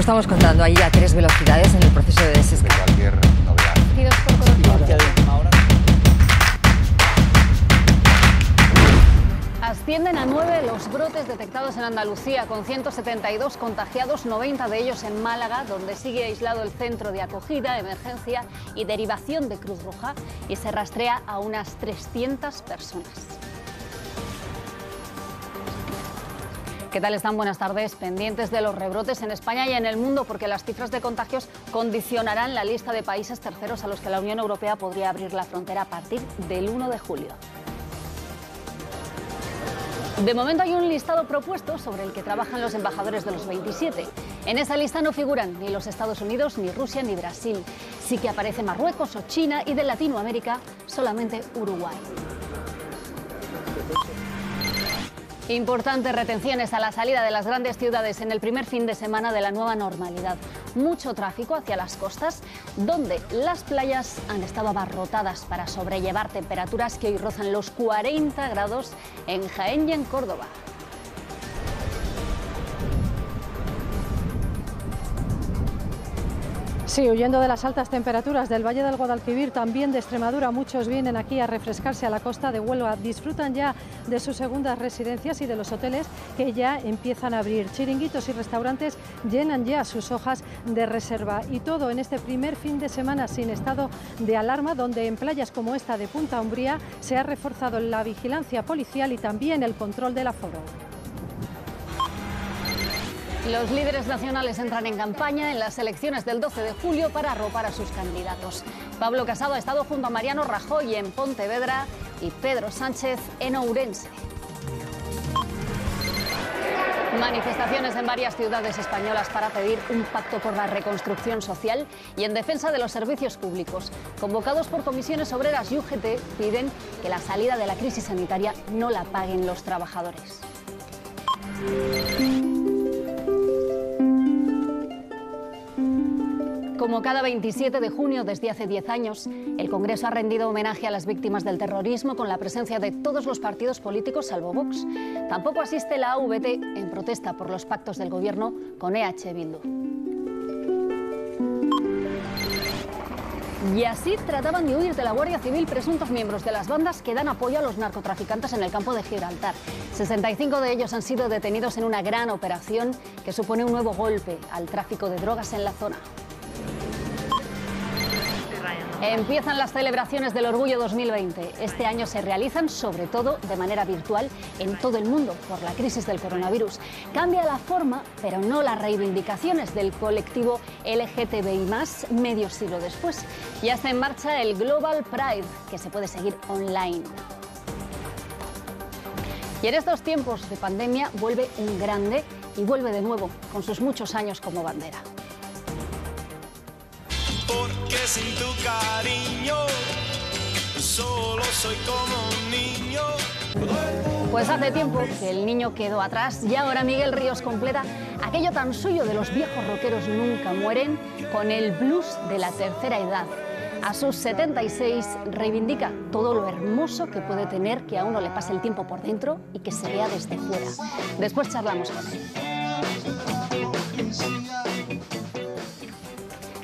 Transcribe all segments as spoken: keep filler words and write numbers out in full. Pues estamos contando ahí a tres velocidades en el proceso de desescalada. Ascienden a nueve los brotes detectados en Andalucía, con ciento setenta y dos contagiados, noventa de ellos en Málaga, donde sigue aislado el centro de acogida, emergencia y derivación de Cruz Roja, y se rastrea a unas trescientas personas. ¿Qué tal están? Buenas tardes. Pendientes de los rebrotes en España y en el mundo, porque las cifras de contagios condicionarán la lista de países terceros a los que la Unión Europea podría abrir la frontera a partir del uno de julio. De momento hay un listado propuesto sobre el que trabajan los embajadores de los veintisiete. En esa lista no figuran ni los Estados Unidos, ni Rusia, ni Brasil. Sí que aparece Marruecos o China, y de Latinoamérica solamente Uruguay. Importantes retenciones a la salida de las grandes ciudades en el primer fin de semana de la nueva normalidad. Mucho tráfico hacia las costas, donde las playas han estado abarrotadas para sobrellevar temperaturas que hoy rozan los cuarenta grados en Jaén y en Córdoba. Sí, huyendo de las altas temperaturas del Valle del Guadalquivir, también de Extremadura, muchos vienen aquí a refrescarse a la costa de Huelva. Disfrutan ya de sus segundas residencias y de los hoteles que ya empiezan a abrir. Chiringuitos y restaurantes llenan ya sus hojas de reserva. Y todo en este primer fin de semana sin estado de alarma, donde en playas como esta de Punta Umbría se ha reforzado la vigilancia policial y también el control del aforo. Los líderes nacionales entran en campaña en las elecciones del doce de julio para arropar a sus candidatos. Pablo Casado ha estado junto a Mariano Rajoy en Pontevedra y Pedro Sánchez en Ourense. Manifestaciones en varias ciudades españolas para pedir un pacto por la reconstrucción social y en defensa de los servicios públicos. Convocados por comisiones obreras y U G T, piden que la salida de la crisis sanitaria no la paguen los trabajadores. Como cada veintisiete de junio desde hace diez años, el Congreso ha rendido homenaje a las víctimas del terrorismo con la presencia de todos los partidos políticos salvo Vox. Tampoco asiste la A V T en protesta por los pactos del Gobierno con E H Bildu. Y así trataban de huir de la Guardia Civil presuntos miembros de las bandas que dan apoyo a los narcotraficantes en el campo de Gibraltar. sesenta y cinco de ellos han sido detenidos en una gran operación que supone un nuevo golpe al tráfico de drogas en la zona. Empiezan las celebraciones del Orgullo dos mil veinte. Este año se realizan, sobre todo, de manera virtual en todo el mundo por la crisis del coronavirus. Cambia la forma, pero no las reivindicaciones del colectivo L G T B I más, medio siglo después. Ya está en marcha el Global Pride, que se puede seguir online. Y en estos tiempos de pandemia vuelve un grande y vuelve de nuevo con sus muchos años como bandera. Porque sin tu cariño, solo soy como un niño. Pues hace tiempo que el niño quedó atrás y ahora Miguel Ríos completa aquello tan suyo de los viejos rockeros nunca mueren con el blues de la tercera edad. A sus setenta y seis reivindica todo lo hermoso que puede tener que a uno le pase el tiempo por dentro y que se vea desde fuera. Después charlamos con él.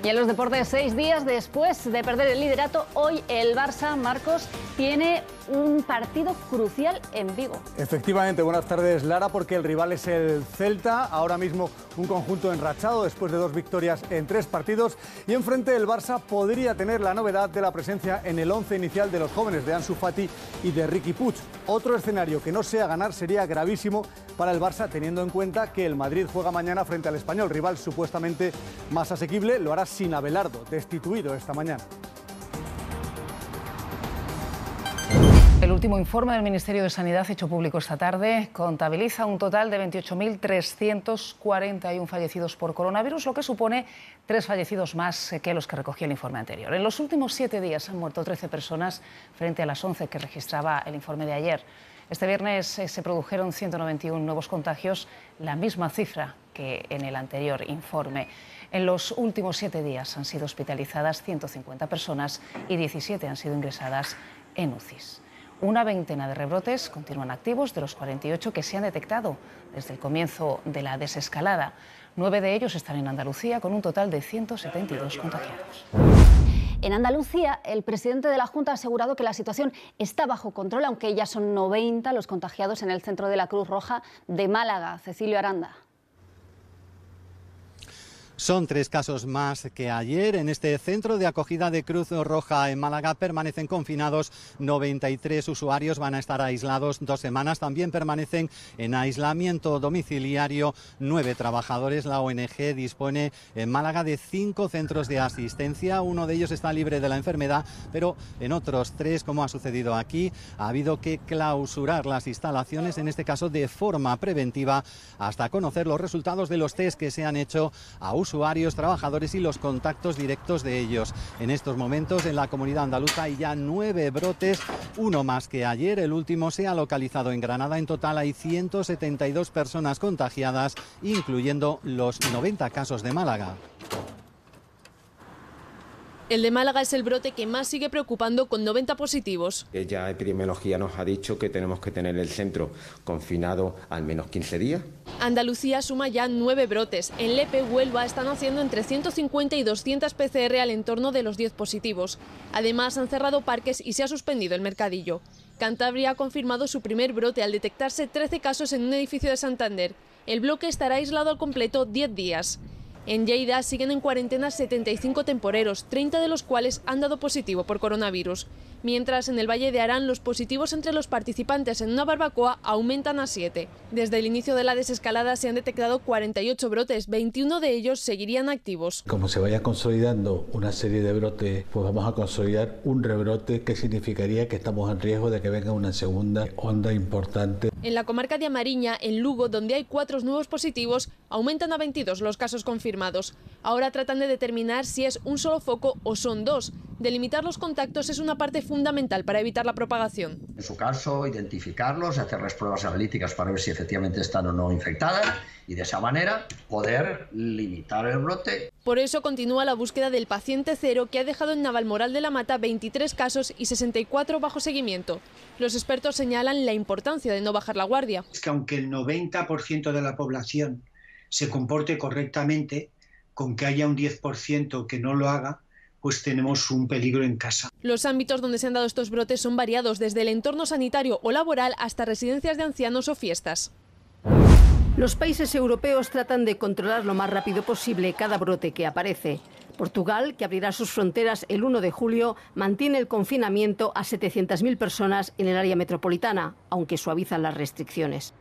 Y en los deportes, seis días después de perder el liderato, hoy el Barça, Marcos, tiene un partido crucial en Vigo. Efectivamente, buenas tardes, Lara, porque el rival es el Celta, ahora mismo un conjunto enrachado después de dos victorias en tres partidos, y enfrente el Barça podría tener la novedad de la presencia en el once inicial de los jóvenes de Ansu Fati y de Ricky Puig. Otro escenario que no sea ganar sería gravísimo para el Barça, teniendo en cuenta que el Madrid juega mañana frente al Español, rival supuestamente más asequible. Lo hará sin Abelardo, destituido esta mañana. El último informe del Ministerio de Sanidad, hecho público esta tarde, contabiliza un total de veintiocho mil trescientos cuarenta y uno fallecidos por coronavirus, lo que supone tres fallecidos más que los que recogió el informe anterior. En los últimos siete días han muerto trece personas frente a las once que registraba el informe de ayer. Este viernes se produjeron ciento noventa y uno nuevos contagios, la misma cifra que en el anterior informe. En los últimos siete días han sido hospitalizadas ciento cincuenta personas y diecisiete han sido ingresadas en U C I s. Una veintena de rebrotes continúan activos de los cuarenta y ocho que se han detectado desde el comienzo de la desescalada. Nueve de ellos están en Andalucía, con un total de ciento setenta y dos contagiados. En Andalucía, el presidente de la Junta ha asegurado que la situación está bajo control, aunque ya son noventa los contagiados en el centro de la Cruz Roja de Málaga. Cecilio Aranda. Son tres casos más que ayer. En este centro de acogida de Cruz Roja en Málaga permanecen confinados noventa y tres usuarios, van a estar aislados dos semanas. También permanecen en aislamiento domiciliario nueve trabajadores. La O N G dispone en Málaga de cinco centros de asistencia. Uno de ellos está libre de la enfermedad, pero en otros tres, como ha sucedido aquí, ha habido que clausurar las instalaciones, en este caso de forma preventiva, hasta conocer los resultados de los test que se han hecho a uso usuarios, trabajadores y los contactos directos de ellos. En estos momentos, en la comunidad andaluza hay ya nueve brotes, uno más que ayer. El último se ha localizado en Granada. En total hay ciento setenta y dos personas contagiadas, incluyendo los noventa casos de Málaga. El de Málaga es el brote que más sigue preocupando, con noventa positivos. Ya epidemiología nos ha dicho que tenemos que tener el centro confinado al menos quince días. Andalucía suma ya nueve brotes. En Lepe, Huelva, están haciendo entre ciento cincuenta y doscientos P C R al entorno de los diez positivos. Además, han cerrado parques y se ha suspendido el mercadillo. Cantabria ha confirmado su primer brote al detectarse trece casos en un edificio de Santander. El bloque estará aislado al completo diez días. En Lleida siguen en cuarentena setenta y cinco temporeros, treinta de los cuales han dado positivo por coronavirus. Mientras, en el Valle de Arán, los positivos entre los participantes en una barbacoa aumentan a siete. Desde el inicio de la desescalada se han detectado cuarenta y ocho brotes, veintiuno de ellos seguirían activos. Como se vaya consolidando una serie de brotes, pues vamos a consolidar un rebrote, que significaría que estamos en riesgo de que venga una segunda onda importante. En la comarca de Amariña, en Lugo, donde hay cuatro nuevos positivos, aumentan a veintidós los casos confirmados. Ahora tratan de determinar si es un solo foco o son dos. Delimitar los contactos es una parte fundamental para evitar la propagación. En su caso, identificarlos, hacer las pruebas analíticas para ver si efectivamente están o no infectadas, y de esa manera poder limitar el brote. Por eso continúa la búsqueda del paciente cero, que ha dejado en Navalmoral de la Mata veintitrés casos y sesenta y cuatro bajo seguimiento. Los expertos señalan la importancia de no bajar la guardia. Es que aunque el noventa por ciento de la población se comporte correctamente, con que haya un diez por ciento que no lo haga, pues tenemos un peligro en casa. Los ámbitos donde se han dado estos brotes son variados, desde el entorno sanitario o laboral hasta residencias de ancianos o fiestas. Los países europeos tratan de controlar lo más rápido posible cada brote que aparece. Portugal, que abrirá sus fronteras el uno de julio, mantiene el confinamiento a setecientas mil personas en el área metropolitana, aunque suavizan las restricciones.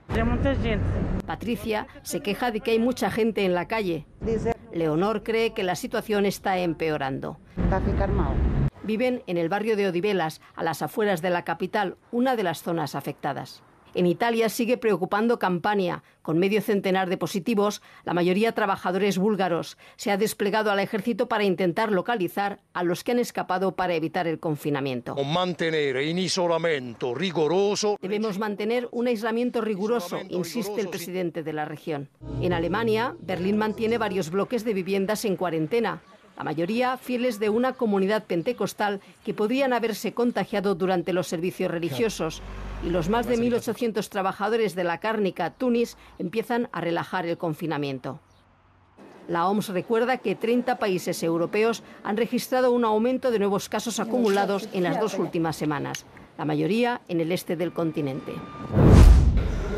Patricia se queja de que hay mucha gente en la calle. Leonor cree que la situación está empeorando. Viven en el barrio de Odivelas, a las afueras de la capital, una de las zonas afectadas. En Italia sigue preocupando Campania, con medio centenar de positivos, la mayoría trabajadores búlgaros. Se ha desplegado al ejército para intentar localizar a los que han escapado para evitar el confinamiento. Mantener un aislamiento riguroso. Debemos mantener un aislamiento riguroso, insiste el presidente de la región. En Alemania, Berlín mantiene varios bloques de viviendas en cuarentena. La mayoría fieles de una comunidad pentecostal que podrían haberse contagiado durante los servicios religiosos. Y los más de mil ochocientos trabajadores de la cárnica, Túnez, empiezan a relajar el confinamiento. La O M S recuerda que treinta países europeos han registrado un aumento de nuevos casos acumulados en las dos últimas semanas, la mayoría en el este del continente.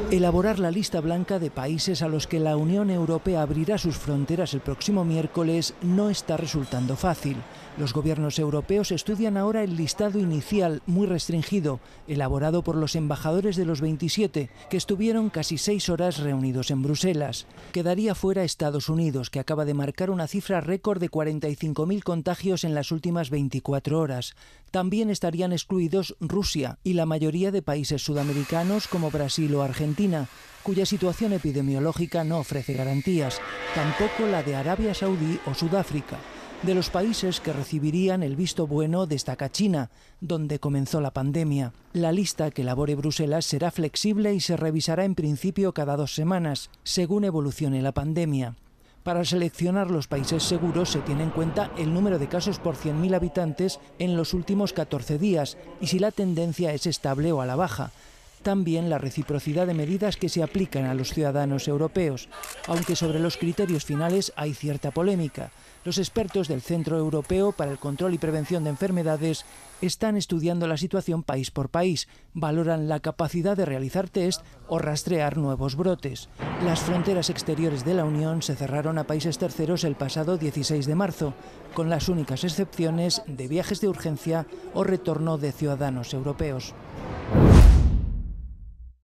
Elaborar la lista blanca de países a los que la Unión Europea abrirá sus fronteras el próximo miércoles no está resultando fácil. Los gobiernos europeos estudian ahora el listado inicial, muy restringido, elaborado por los embajadores de los veintisiete, que estuvieron casi seis horas reunidos en Bruselas. Quedaría fuera Estados Unidos, que acaba de marcar una cifra récord de cuarenta y cinco mil contagios en las últimas veinticuatro horas. También estarían excluidos Rusia y la mayoría de países sudamericanos como Brasil o Argentina, cuya situación epidemiológica no ofrece garantías, tampoco la de Arabia Saudí o Sudáfrica. De los países que recibirían el visto bueno destaca China, donde comenzó la pandemia. La lista que elabore Bruselas será flexible y se revisará en principio cada dos semanas, según evolucione la pandemia. Para seleccionar los países seguros se tiene en cuenta el número de casos por cien mil habitantes en los últimos catorce días y si la tendencia es estable o a la baja. También la reciprocidad de medidas que se aplican a los ciudadanos europeos, aunque sobre los criterios finales hay cierta polémica. Los expertos del Centro Europeo para el Control y Prevención de Enfermedades están estudiando la situación país por país, valoran la capacidad de realizar test o rastrear nuevos brotes. Las fronteras exteriores de la Unión se cerraron a países terceros el pasado dieciséis de marzo, con las únicas excepciones de viajes de urgencia o retorno de ciudadanos europeos.